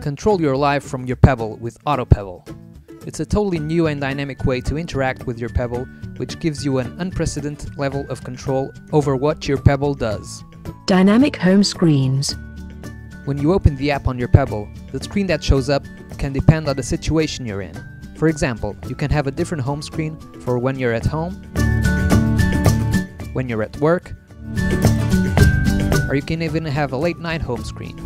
Control your life from your Pebble with AutoPebble. It's a totally new and dynamic way to interact with your Pebble, which gives you an unprecedented level of control over what your Pebble does. Dynamic home screens. When you open the app on your Pebble, the screen that shows up can depend on the situation you're in. For example, you can have a different home screen for when you're at home, when you're at work, or you can even have a late night home screen.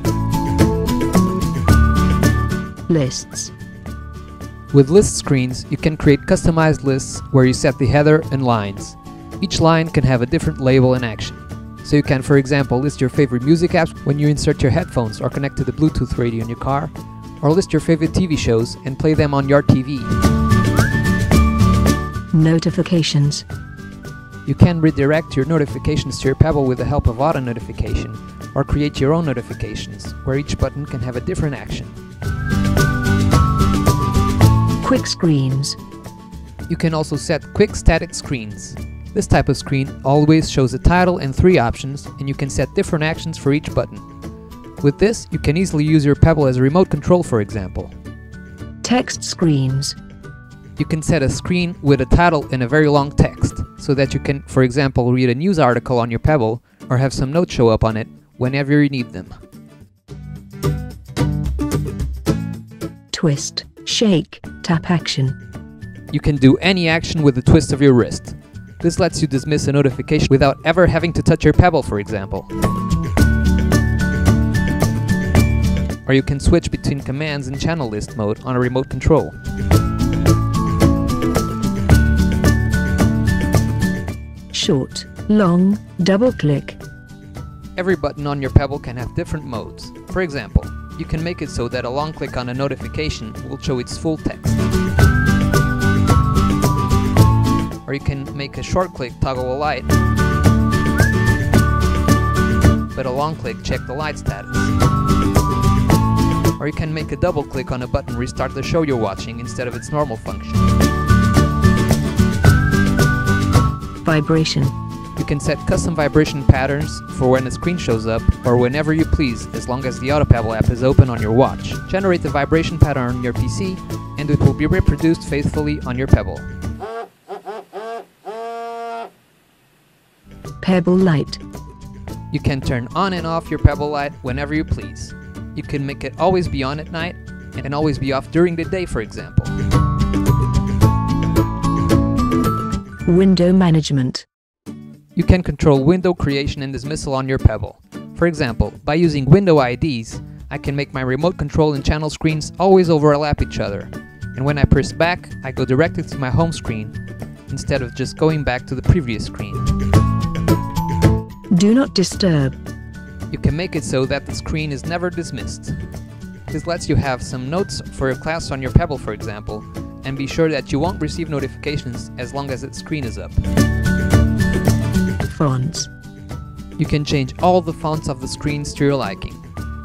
Lists. With list screens, you can create customized lists where you set the header and lines. Each line can have a different label and action. So you can, for example, list your favorite music apps when you insert your headphones or connect to the Bluetooth radio in your car, or list your favorite TV shows and play them on your TV. Notifications. You can redirect your notifications to your Pebble with the help of auto notification, or create your own notifications, where each button can have a different action. Quick screens. You can also set quick static screens. This type of screen always shows a title and 3 options, and you can set different actions for each button. With this, you can easily use your Pebble as a remote control, for example. Text screens. You can set a screen with a title and a very long text, so that you can, for example, read a news article on your Pebble or have some notes show up on it whenever you need them. Twist. Shake, tap action. You can do any action with the twist of your wrist. This lets you dismiss a notification without ever having to touch your Pebble, for example. Or you can switch between commands and channel list mode on a remote control. Short, long, double click. Every button on your Pebble can have different modes. For example, you can make it so that a long click on a notification will show its full text. Or you can make a short click toggle a light, but a long click check the light status. Or you can make a double click on a button restart the show you're watching instead of its normal function. Vibration. You can set custom vibration patterns for when a screen shows up or whenever you please, as long as the AutoPebble app is open on your watch. Generate the vibration pattern on your PC and it will be reproduced faithfully on your Pebble. Pebble light. You can turn on and off your Pebble light whenever you please. You can make it always be on at night and always be off during the day, for example. Window management. You can control window creation and dismissal on your Pebble. For example, by using window IDs, I can make my remote control and channel screens always overlap each other. And when I press back, I go directly to my home screen, instead of just going back to the previous screen. Do not disturb. You can make it so that the screen is never dismissed. This lets you have some notes for your class on your Pebble, for example, and be sure that you won't receive notifications as long as its screen is up. Fonts. You can change all the fonts of the screens to your liking.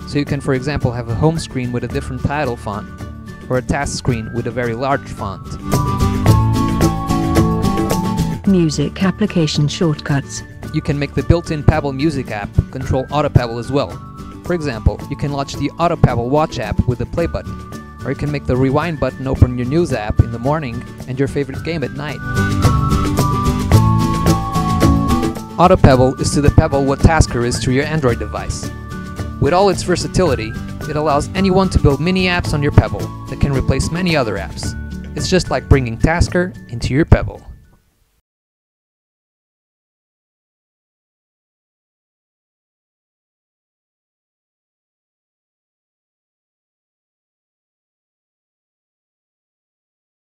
So you can, for example, have a home screen with a different title font, or a task screen with a very large font. Music application shortcuts. You can make the built-in Pebble music app control AutoPebble as well. For example, you can launch the AutoPebble Watch app with the play button, or you can make the rewind button open your news app in the morning and your favorite game at night. AutoPebble is to the Pebble what Tasker is to your Android device. With all its versatility, it allows anyone to build mini apps on your Pebble that can replace many other apps. It's just like bringing Tasker into your Pebble.